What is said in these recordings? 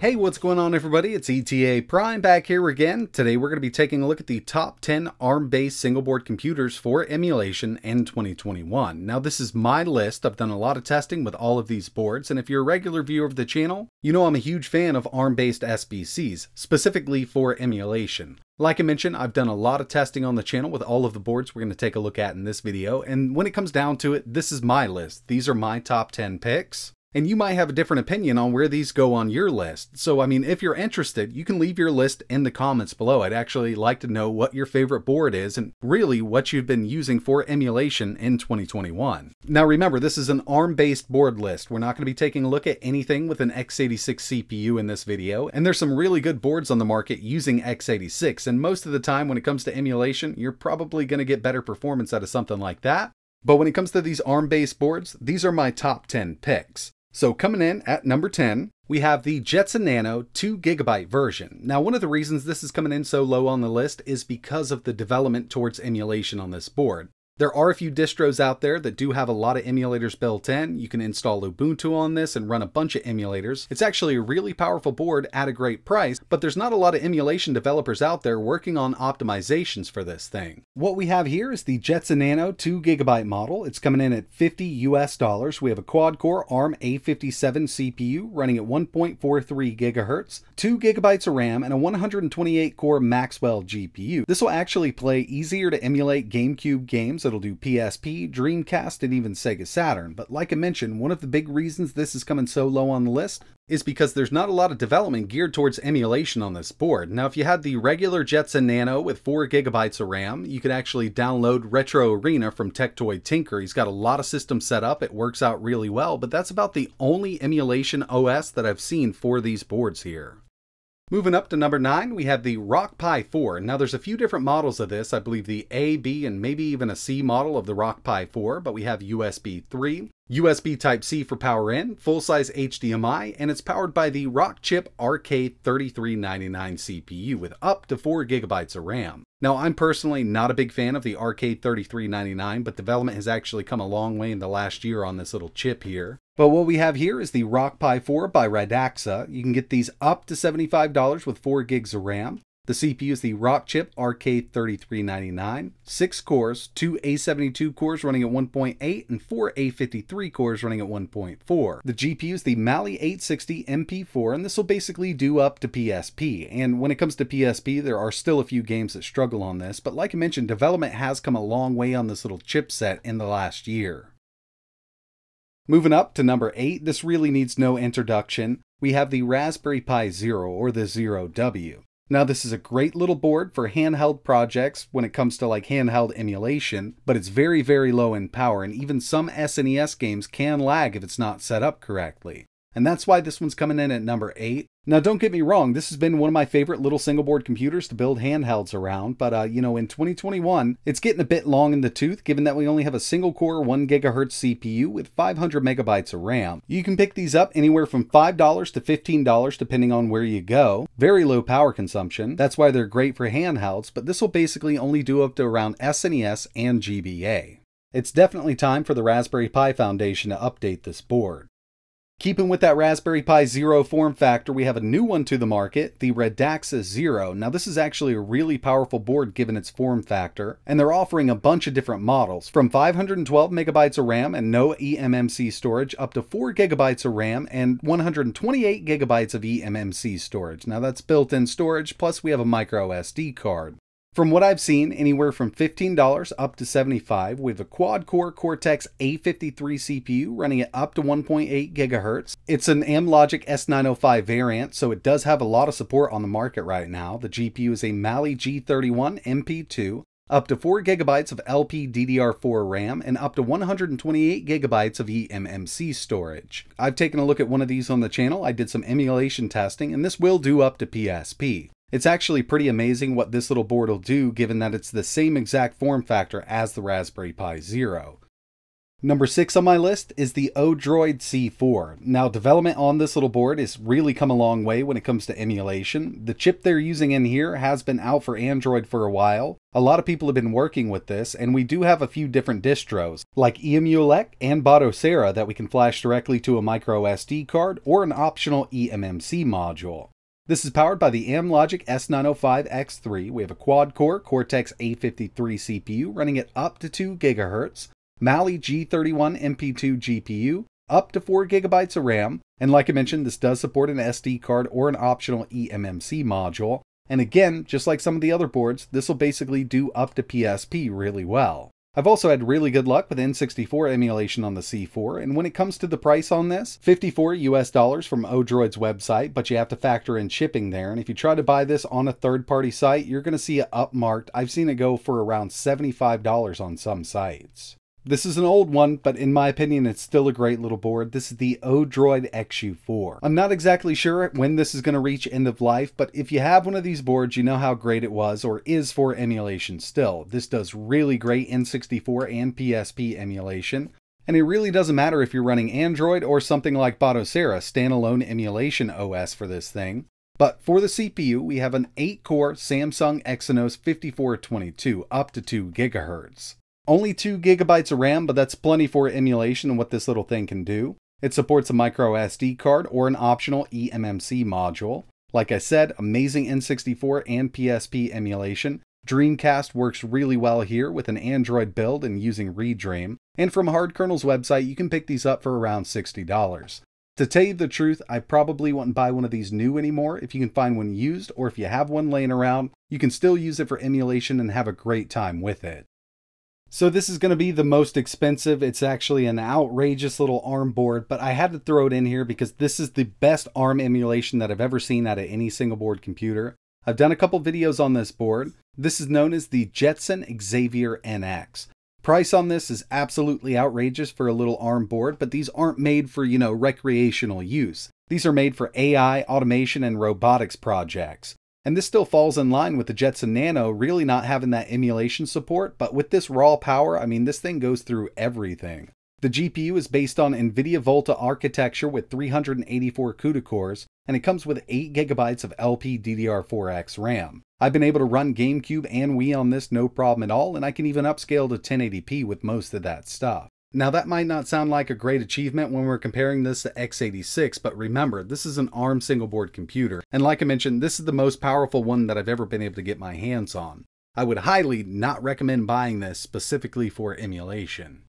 Hey, what's going on everybody? It's ETA Prime back here again. Today we're going to be taking a look at the top 10 ARM-based single board computers for emulation in 2021. Now this is my list. I've done a lot of testing with all of these boards, and if you're a regular viewer of the channel, you know I'm a huge fan of ARM-based SBCs, specifically for emulation. Like I mentioned, I've done a lot of testing on the channel with all of the boards we're going to take a look at in this video, and when it comes down to it, this is my list. These are my top 10 picks, and you might have a different opinion on where these go on your list. So, I mean, if you're interested, you can leave your list in the comments below. I'd actually like to know what your favorite board is and really what you've been using for emulation in 2021. Now remember, this is an ARM-based board list. We're not going to be taking a look at anything with an x86 CPU in this video, and there's some really good boards on the market using x86. And most of the time when it comes to emulation, you're probably going to get better performance out of something like that. But when it comes to these ARM-based boards, these are my top 10 picks. So coming in at number 10, we have the Jetson Nano 2GB version. Now, one of the reasons this is coming in so low on the list is because of the development towards emulation on this board. There are a few distros out there that do have a lot of emulators built in. You can install Ubuntu on this and run a bunch of emulators. It's actually a really powerful board at a great price, but there's not a lot of emulation developers out there working on optimizations for this thing. What we have here is the Jetson Nano 2GB model. It's coming in at $50 US. We have a quad-core ARM A57 CPU running at 1.43 gigahertz, 2 gigabytes of RAM, and a 128-core Maxwell GPU. This will actually play easier to emulate GameCube games. It'll do PSP, Dreamcast, and even Sega Saturn. But like I mentioned, one of the big reasons this is coming so low on the list is because there's not a lot of development geared towards emulation on this board. Now, if you had the regular Jetson Nano with 4 gigabytes of RAM, you could actually download Retro Arena from TechToy Tinker. He's got a lot of systems set up. It works out really well, but that's about the only emulation OS that I've seen for these boards here. Moving up to number 9, we have the Rock Pi 4. Now there's a few different models of this. I believe the A, B, and maybe even a C model of the Rock Pi 4, but we have USB 3, USB Type-C for power in, full-size HDMI, and it's powered by the Rockchip RK3399 CPU with up to 4 gigabytes of RAM. Now, I'm personally not a big fan of the RK3399, but development has actually come a long way in the last year on this little chip here. But what we have here is the Rock Pi 4 by Radxa. You can get these up to $75 with 4 gigs of RAM. The CPU is the Rockchip RK3399, 6 cores, 2 A72 cores running at 1.8, and 4 A53 cores running at 1.4. The GPU is the Mali 860 MP4, and this will basically do up to PSP. And when it comes to PSP, there are still a few games that struggle on this, but like I mentioned, development has come a long way on this little chipset in the last year. Moving up to number 8, this really needs no introduction. We have the Raspberry Pi Zero, or the Zero W. Now this is a great little board for handheld projects when it comes to like handheld emulation, but it's very, very low in power, and even some SNES games can lag if it's not set up correctly. And that's why this one's coming in at number 8. Now don't get me wrong, this has been one of my favorite little single board computers to build handhelds around, but you know, in 2021, it's getting a bit long in the tooth given that we only have a single core 1 gigahertz CPU with 500 megabytes of RAM. You can pick these up anywhere from $5 to $15 depending on where you go. Very low power consumption, that's why they're great for handhelds, but this will basically only do up to around SNES and GBA. It's definitely time for the Raspberry Pi Foundation to update this board. Keeping with that Raspberry Pi Zero form factor, we have a new one to the market, the Radxa Zero. Now this is actually a really powerful board given its form factor, and they're offering a bunch of different models, from 512 megabytes of RAM and no eMMC storage up to 4 gigabytes of RAM and 128 gigabytes of eMMC storage. Now that's built-in storage, plus we have a micro SD card. From what I've seen, anywhere from $15 up to $75 with a quad-core Cortex A53 CPU running at up to 1.8 GHz. It's an Amlogic S905 variant, so it does have a lot of support on the market right now. The GPU is a Mali-G31 MP2, up to 4 GB of LPDDR4 RAM, and up to 128 GB of eMMC storage. I've taken a look at one of these on the channel. I did some emulation testing, and this will do up to PSP. It's actually pretty amazing what this little board will do given that it's the same exact form factor as the Raspberry Pi Zero. Number 6 on my list is the Odroid C4. Now, development on this little board has really come a long way when it comes to emulation. The chip they're using in here has been out for Android for a while. A lot of people have been working with this, and we do have a few different distros, like EMULEC and Batocera, that we can flash directly to a micro SD card or an optional eMMC module. This is powered by the Amlogic S905X3. We have a quad-core Cortex A53 CPU running at up to 2 GHz. Mali-G31 MP2 GPU, up to 4 GB of RAM, and like I mentioned, this does support an SD card or an optional eMMC module, and again, just like some of the other boards, this will basically do up to PSP really well. I've also had really good luck with N64 emulation on the C4, and when it comes to the price on this, $54 US from Odroid's website, but you have to factor in shipping there, and if you try to buy this on a third-party site, you're going to see it upmarked. I've seen it go for around $75 on some sites. This is an old one, but in my opinion, it's still a great little board. This is the Odroid XU4. I'm not exactly sure when this is going to reach end of life, but if you have one of these boards, you know how great it was or is for emulation still. This does really great N64 and PSP emulation. And it really doesn't matter if you're running Android or something like Batocera, standalone emulation OS for this thing. But for the CPU, we have an 8-core Samsung Exynos 5422, up to 2 GHz. Only 2 GB of RAM, but that's plenty for emulation and what this little thing can do. It supports a micro SD card or an optional eMMC module. Like I said, amazing N64 and PSP emulation. Dreamcast works really well here with an Android build and using Redream. And from Hardkernel's website, you can pick these up for around $60. To tell you the truth, I probably wouldn't buy one of these new anymore. If you can find one used, or if you have one laying around, you can still use it for emulation and have a great time with it. So this is going to be the most expensive. It's actually an outrageous little ARM board, but I had to throw it in here because this is the best ARM emulation that I've ever seen out of any single board computer. I've done a couple videos on this board. This is known as the Jetson Xavier NX. Price on this is absolutely outrageous for a little ARM board, but these aren't made for, you know, recreational use. These are made for AI, automation, and robotics projects. And this still falls in line with the Jetson Nano really not having that emulation support, but with this raw power, I mean, this thing goes through everything. The GPU is based on NVIDIA Volta architecture with 384 CUDA cores, and it comes with 8 GB of LPDDR4X RAM. I've been able to run GameCube and Wii on this no problem at all, and I can even upscale to 1080p with most of that stuff. Now that might not sound like a great achievement when we're comparing this to x86, but remember, this is an ARM single board computer, and like I mentioned, this is the most powerful one that I've ever been able to get my hands on. I would highly not recommend buying this specifically for emulation.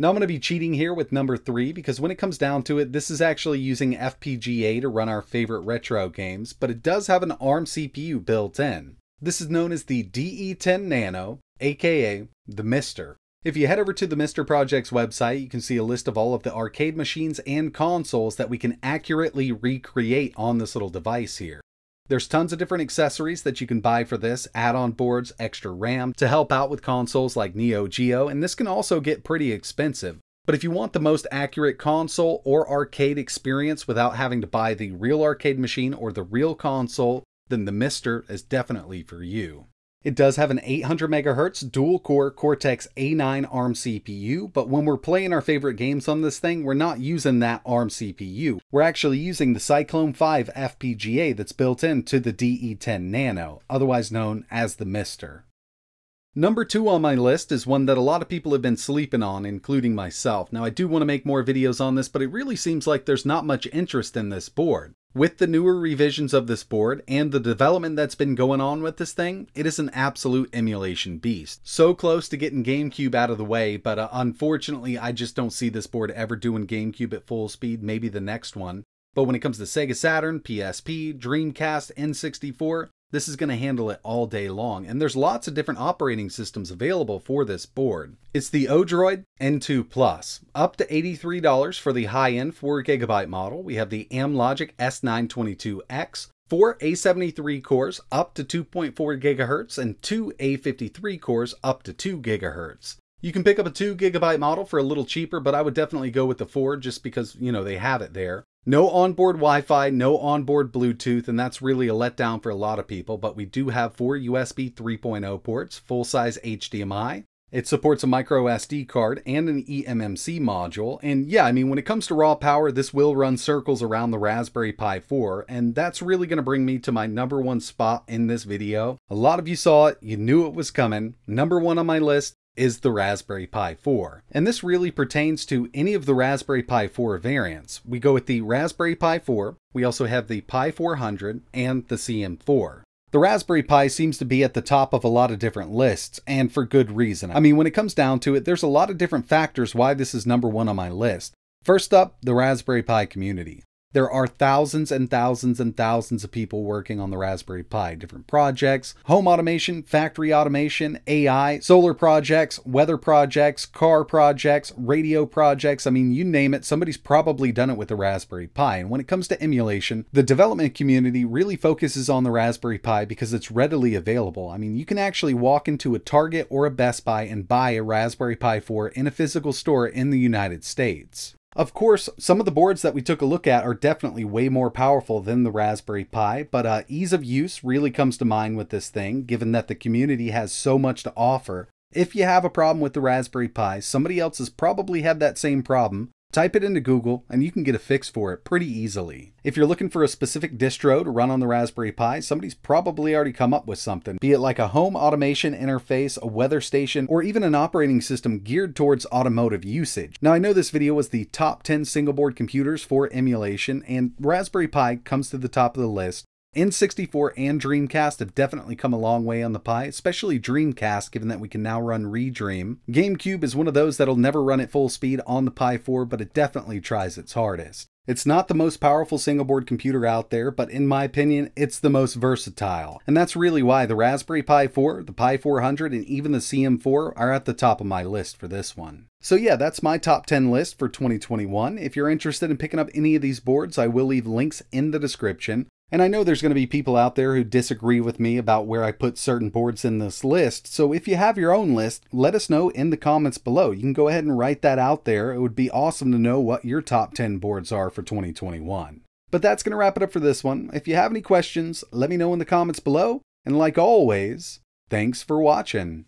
Now I'm going to be cheating here with number 3, because when it comes down to it, this is actually using FPGA to run our favorite retro games, but it does have an ARM CPU built in. This is known as the DE10 Nano, aka the Mister. If you head over to the Mister Project's website, you can see a list of all of the arcade machines and consoles that we can accurately recreate on this little device here. There's tons of different accessories that you can buy for this, add-on boards, extra RAM, to help out with consoles like Neo Geo, and this can also get pretty expensive. But if you want the most accurate console or arcade experience without having to buy the real arcade machine or the real console, then the Mister is definitely for you. It does have an 800 MHz dual-core Cortex A9 ARM CPU, but when we're playing our favorite games on this thing, we're not using that ARM CPU. We're actually using the Cyclone 5 FPGA that's built into the DE10 Nano, otherwise known as the Mister. Number 2 on my list is one that a lot of people have been sleeping on, including myself. Now I do want to make more videos on this, but it really seems like there's not much interest in this board. With the newer revisions of this board and the development that's been going on with this thing, it is an absolute emulation beast. So close to getting GameCube out of the way, but unfortunately I just don't see this board ever doing GameCube at full speed, maybe the next one. But when it comes to Sega Saturn, PSP, Dreamcast, N64, this is going to handle it all day long, and there's lots of different operating systems available for this board. It's the Odroid N2 Plus, up to $83 for the high-end 4 GB model. We have the Amlogic S922X, 4 A73 cores up to 2.4 GHz, and 2 A53 cores up to 2 GHz. You can pick up a 2 GB model for a little cheaper, but I would definitely go with the 4 just because, you know, they have it there. No onboard Wi-Fi, no onboard Bluetooth, and that's really a letdown for a lot of people, but we do have 4 USB 3.0 ports, full-size HDMI, It supports a micro SD card and an eMMC module, and yeah, I mean, when it comes to raw power, this will run circles around the Raspberry Pi 4, and that's really going to bring me to my number one spot in this video. A lot of you saw it, you knew it was coming. Number one on my list is the Raspberry Pi 4, and this really pertains to any of the Raspberry Pi 4 variants. We go with the Raspberry Pi 4, we also have the Pi 400, and the CM4. The Raspberry Pi seems to be at the top of a lot of different lists, and for good reason. I mean, when it comes down to it, there's a lot of different factors why this is number one on my list. First up, the Raspberry Pi community. There are thousands and thousands and thousands of people working on the Raspberry Pi, different projects, home automation, factory automation, AI, solar projects, weather projects, car projects, radio projects. I mean, you name it, somebody's probably done it with the Raspberry Pi. And when it comes to emulation, the development community really focuses on the Raspberry Pi because it's readily available. I mean, you can actually walk into a Target or a Best Buy and buy a Raspberry Pi 4 in a physical store in the United States. Of course, some of the boards that we took a look at are definitely way more powerful than the Raspberry Pi, but ease of use really comes to mind with this thing, given that the community has so much to offer. If you have a problem with the Raspberry Pi, somebody else has probably had that same problem. Type it into Google, and you can get a fix for it pretty easily. If you're looking for a specific distro to run on the Raspberry Pi, somebody's probably already come up with something, be it like a home automation interface, a weather station, or even an operating system geared towards automotive usage. Now, I know this video was the top 10 single board computers for emulation, and Raspberry Pi comes to the top of the list. N64 and Dreamcast have definitely come a long way on the Pi, especially Dreamcast, given that we can now run Redream. GameCube is one of those that'll never run at full speed on the Pi 4, but it definitely tries its hardest. It's not the most powerful single board computer out there, but in my opinion, it's the most versatile. And that's really why the Raspberry Pi 4, the Pi 400, and even the CM4 are at the top of my list for this one. So yeah, that's my top 10 list for 2021. If you're interested in picking up any of these boards, I will leave links in the description. And I know there's going to be people out there who disagree with me about where I put certain boards in this list, so if you have your own list, let us know in the comments below. You can go ahead and write that out there. It would be awesome to know what your top 10 boards are for 2021. But that's going to wrap it up for this one. If you have any questions, let me know in the comments below, and like always, thanks for watching.